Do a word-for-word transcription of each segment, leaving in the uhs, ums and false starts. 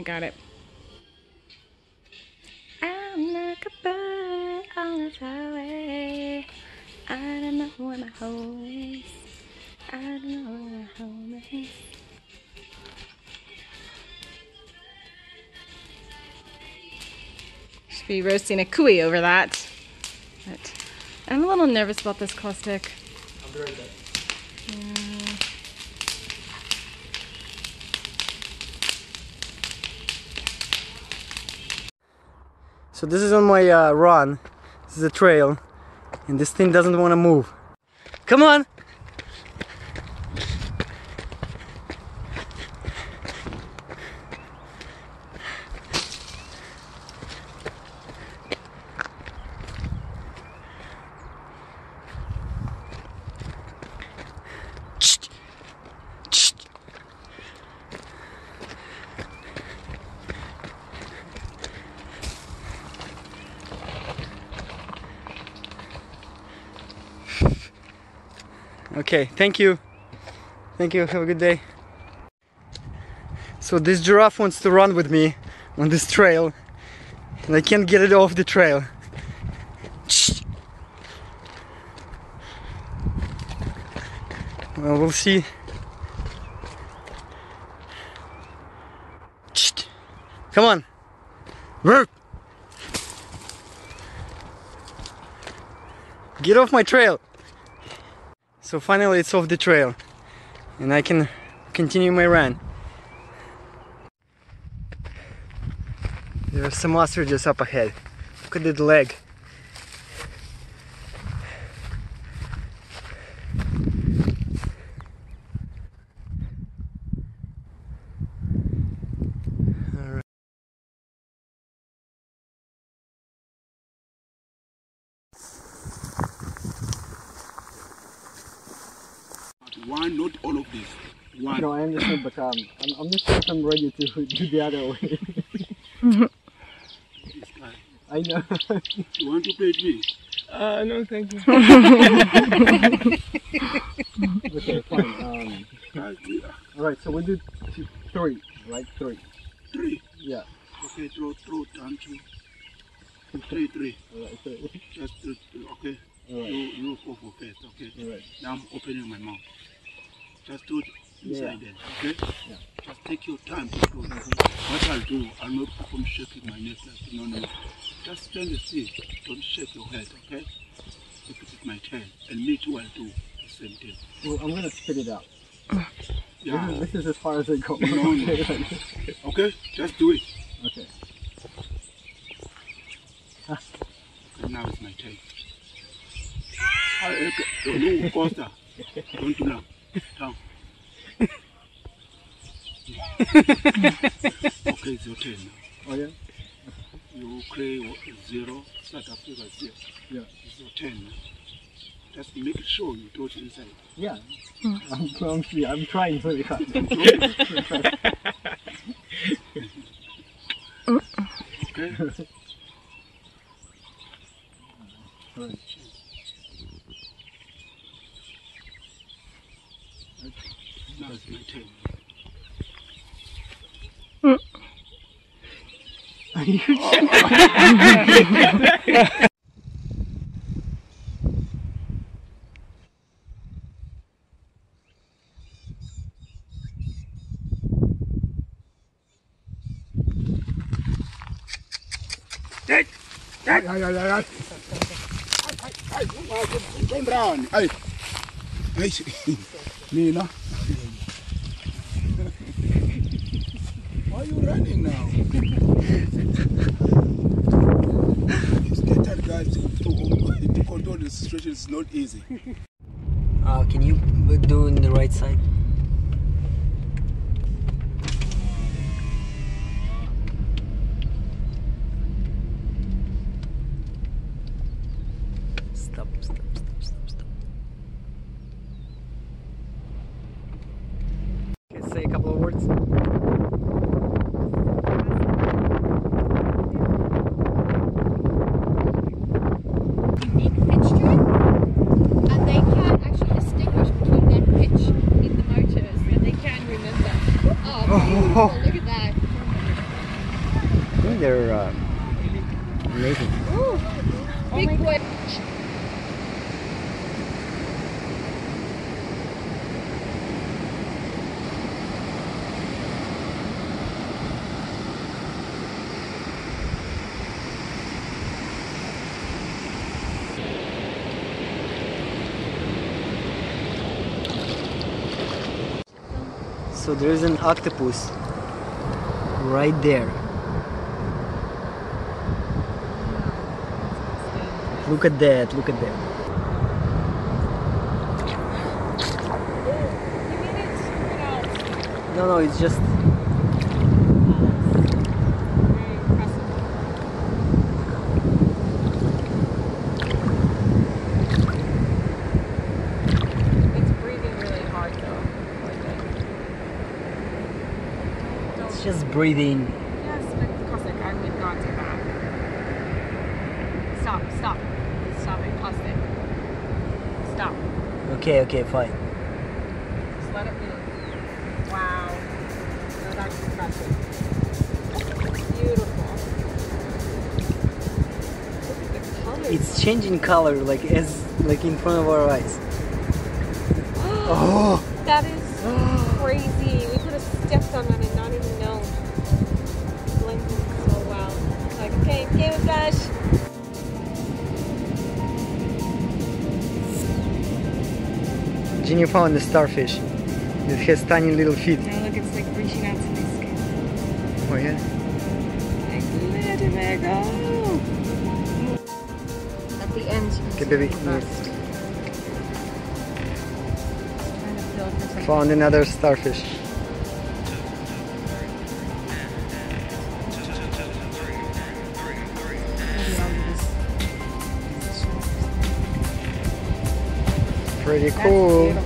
I got it. I'm like a bird on the highway. I don't know where my home is. I don't know where my home is. Should be roasting a cooey over that. But I'm a little nervous about this caustic. I'll be right back. Yeah. So this is on my uh, run. This is a trail, and this thing doesn't want to move. Come on! Okay, thank you. Thank you, have a good day. So this giraffe wants to run with me on this trail, and I can't get it off the trail. Well, we'll see. Come on. Get off my trail. So finally it's off the trail, and I can continue my run. There are some ostriches up ahead. Look at that leg. Why not all of this? Why? No, I understand, but um, I'm, I'm not sure if I'm ready to do the other way. I know. You want to play with me? Uh, no, thank you. Okay, fine. Um, Alright, so we'll do two, three, right? Three. Three? Yeah. Okay, throw, throw, time two. Three, three. Alright, three. Just, okay. All right. You, you go for first, okay? All right. Now I'm opening my mouth. Just do it inside yeah. there, okay? Yeah. Just take your time to do it. What I'll do, I'll not perform shaking my neck like no, no. Just stand and see. Don't shake your head, okay? If it's my turn. And me too, I'll do the same thing. Well, I'm going to spit it out. Yeah. This is, this is as far as I go. No, no. Okay? Just do it. Okay. Okay, now it's my turn. No, Costa. Don't do that. Down. Okay, it's your turn now. Oh, yeah? You play zero, South Africa zero. Yeah. It's your turn now. Just make sure you touch inside. Yeah. I'm, I'm, I'm trying very hard. Okay? Right. Now it's my turn. Are you kidding? Nina. Why are you running now? It's better, guys, to, to, to control the situation is not easy. Uh, can you do on the right side? Stop, stop, stop, stop, stop. Can I say a couple of words? Oh, look at that. think they're uh, amazing. Ooh, big oh boy. So there's an octopus right there. Look at that, look at that. No, no, it's just... just breathing. Yes, but Cossack, I would not do that. Stop, stop. Stop it, Cossack. Stop. Okay, okay, fine. Just let it move. Wow. No, that's impressive. Beautiful. Look at the color. It's changing color, like as like in front of our eyes. Oh! That is crazy. We could have stepped on that and not even known. Blended so well. Like, okay, give it a flash. Junior found the starfish. It has tiny little feet. Now look, it's like reaching out to my skin. Oh yeah? Like, let it go. At the end, you can okay, see baby. Found another starfish. Pretty cool.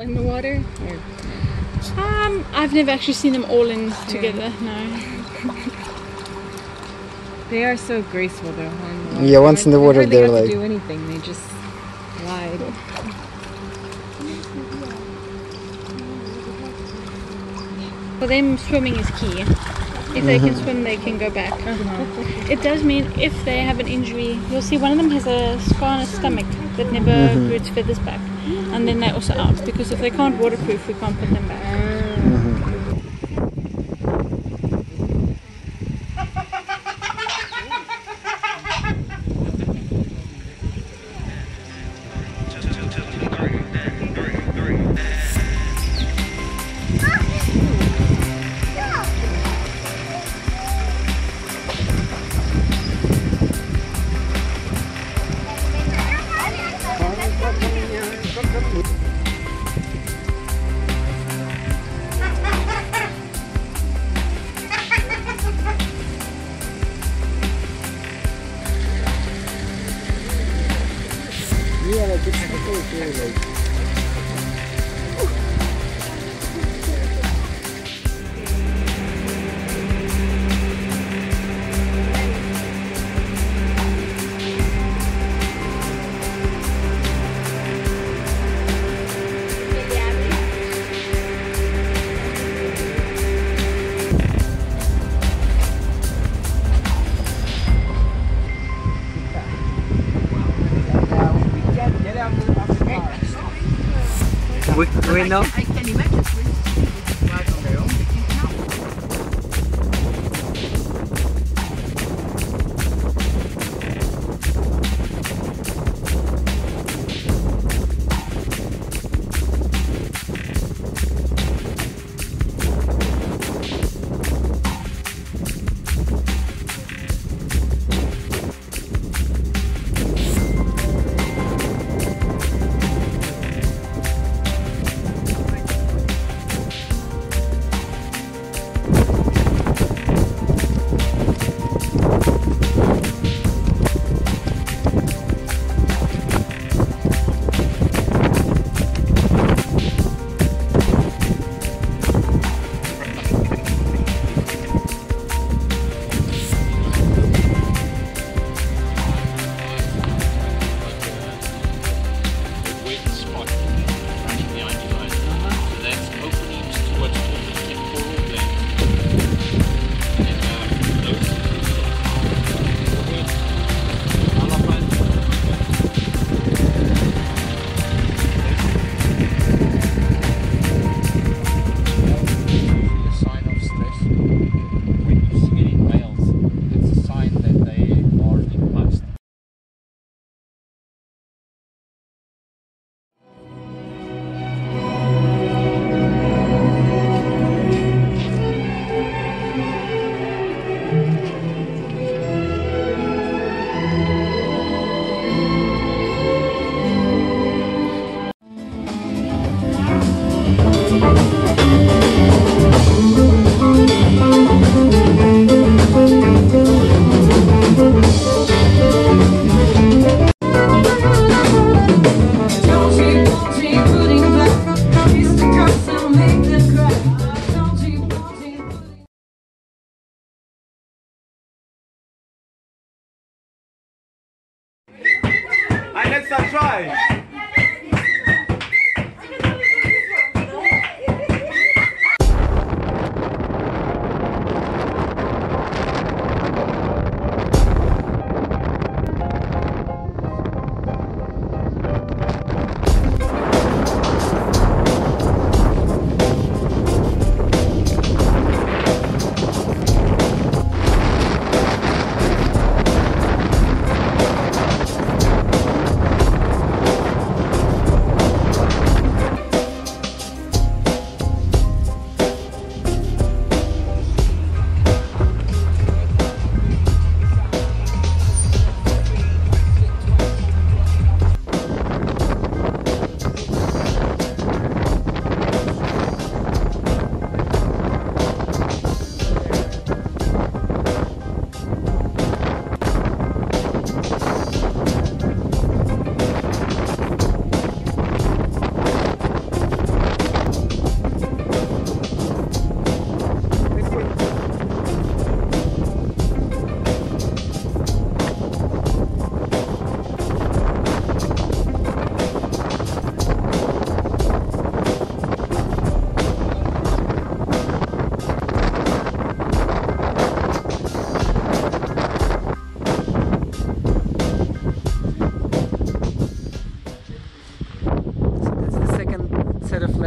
In the water? Yeah. Um, I've never actually seen them all in together, yeah. No. They are so graceful though. On the yeah, once in the water they're like... They don't do anything, they just glide. For them, swimming is key. If they can swim, they can go back. Uh-huh. It does mean if they have an injury, you'll see one of them has a scar on his stomach that never mm-hmm. grew its feathers back. And then they're also out, because if they can't waterproof, we can't put them back. Come, come, come. we, we know. I can imagine Swiss people drive on their own.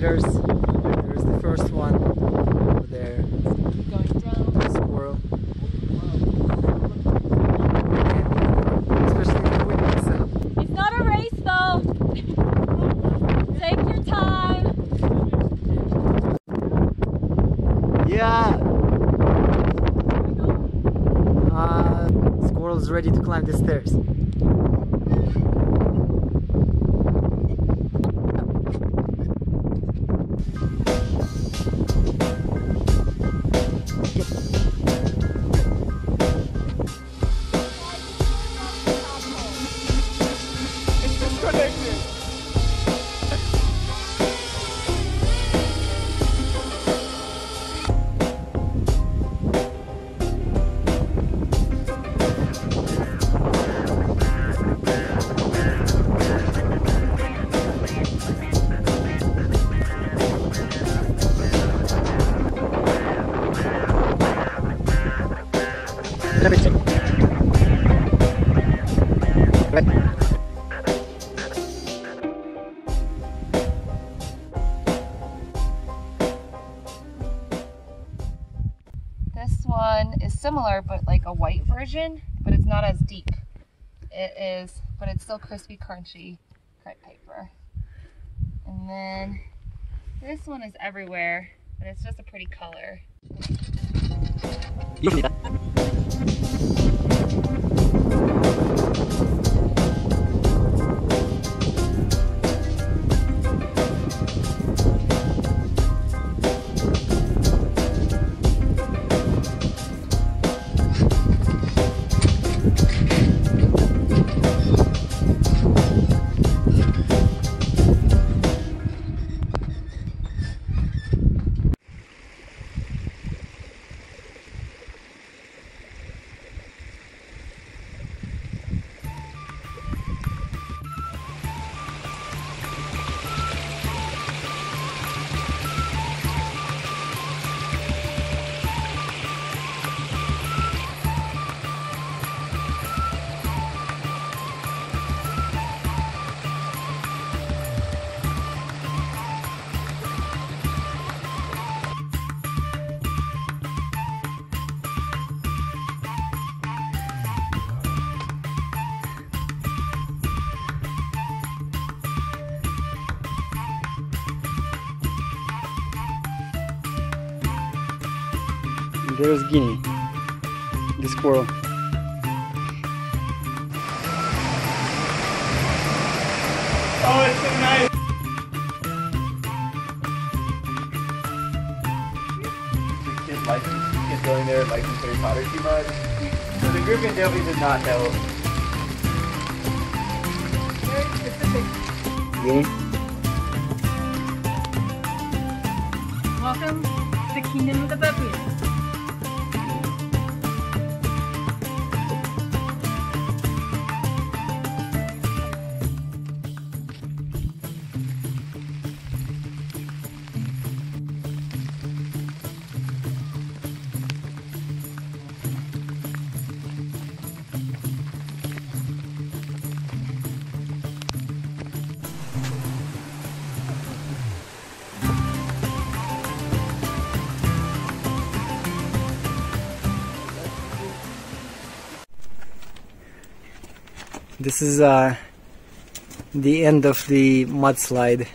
Letters. There's the first one over there. Keep going down. Squirrel. Especially the wind itself. It's not a race though. Take your time. Yeah. Uh, squirrel's ready to climb the stairs. one is similar, but like a white version, but it's not as deep. It is, but it's still crispy, crunchy crepe paper. And then this one is everywhere, but it's just a pretty color. There's Guinea, the squirrel. Oh, it's so nice! The kid likes the kid going there and liking Harry Potter too much. So the group in Delphi did not know. Very specific. Guinea? Welcome to the Kingdom of the Bubbies. This is uh, the end of the mudslide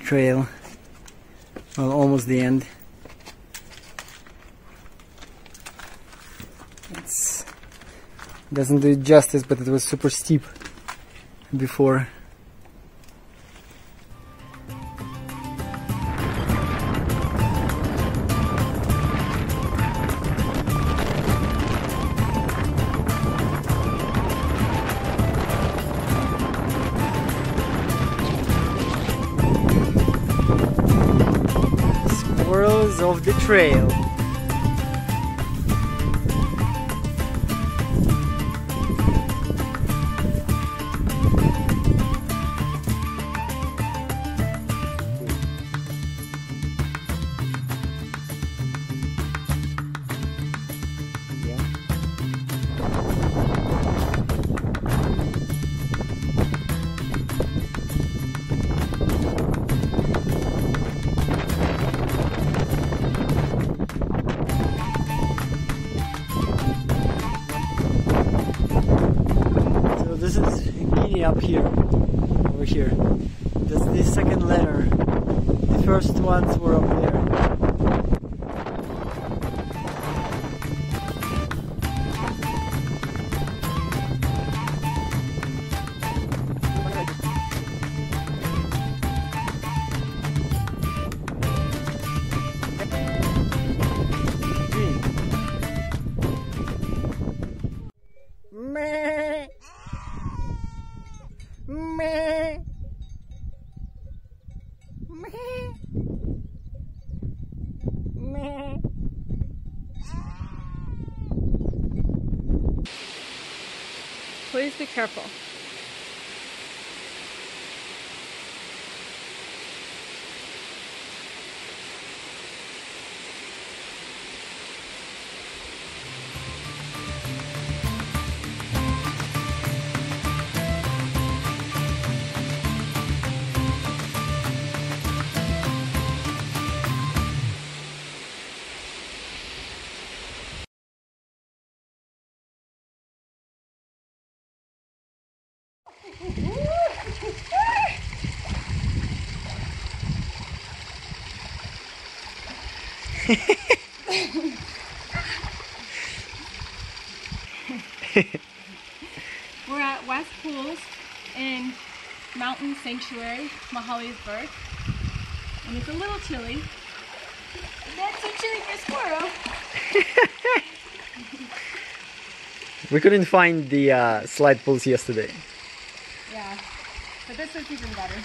trail, well, almost the end. It doesn't do it justice, but it was super steep before. Of the trail. This is Guinea up here, over here. That's the second letter. The first ones were up there. Please be careful. We're at West Pools in Mountain Sanctuary, Mahali's Birth, and it's a little chilly. That's so chilly for a squirrel. We couldn't find the uh, slide pools yesterday. Yeah, but this is even better.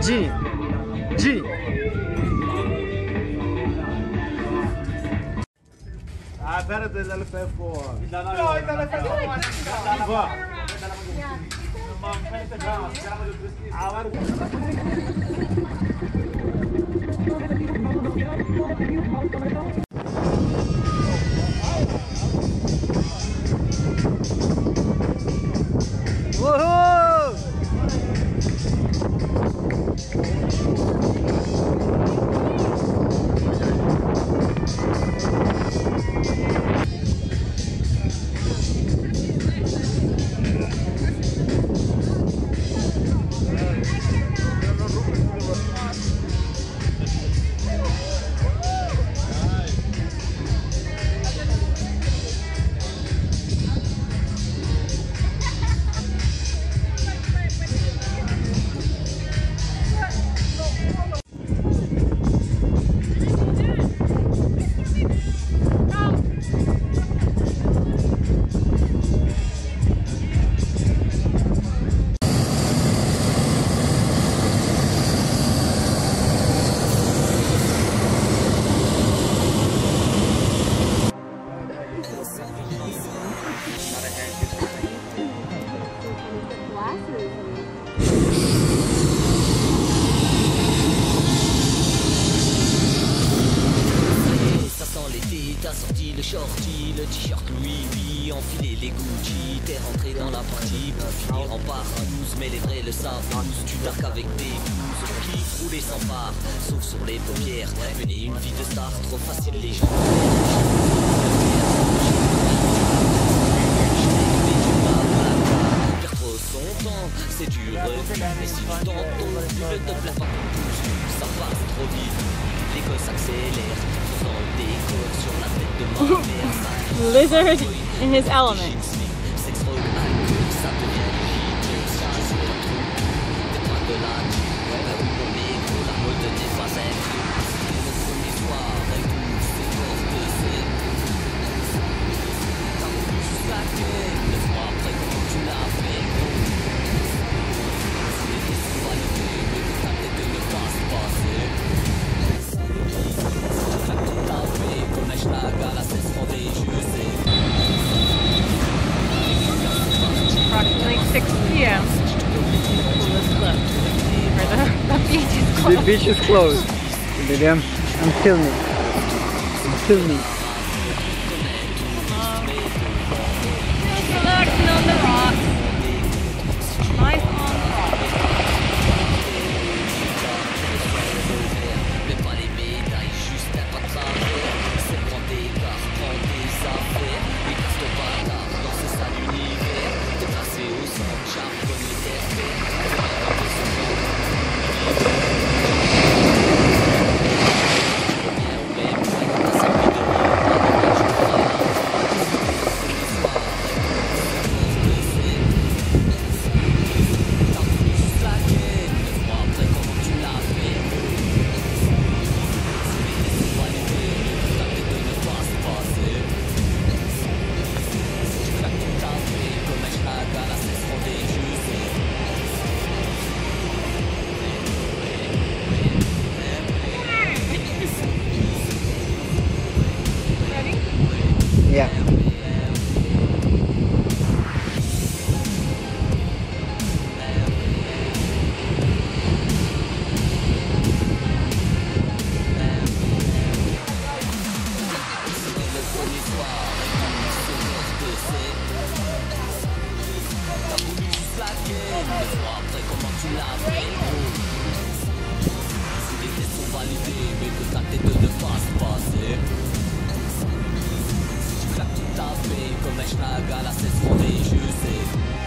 G, G. I better than the four. No, it's not a Shorty, le t-shirt Louis V, enfiler les Gucci, t'es rentré dans la partie, pour finir en partouze, mais les vrais le savent tous, tu darques avec des blouses, qui roulent sans part, sauf sur les paupières, mener une vie de star, trop facile les gens. Perdre son temps, c'est du refus, mais si tu t'en tombes, tu le top la part tous, ça passe trop vite. Lizard in his element. six p m The beach is closed. I'm, I'm filming. I'm filming. Just relaxing on the rocks. Nice on the rocks. Validé, mais que ta tête ne fasse passer. Si tu claques Mech n'a gala, c'est son déjusé.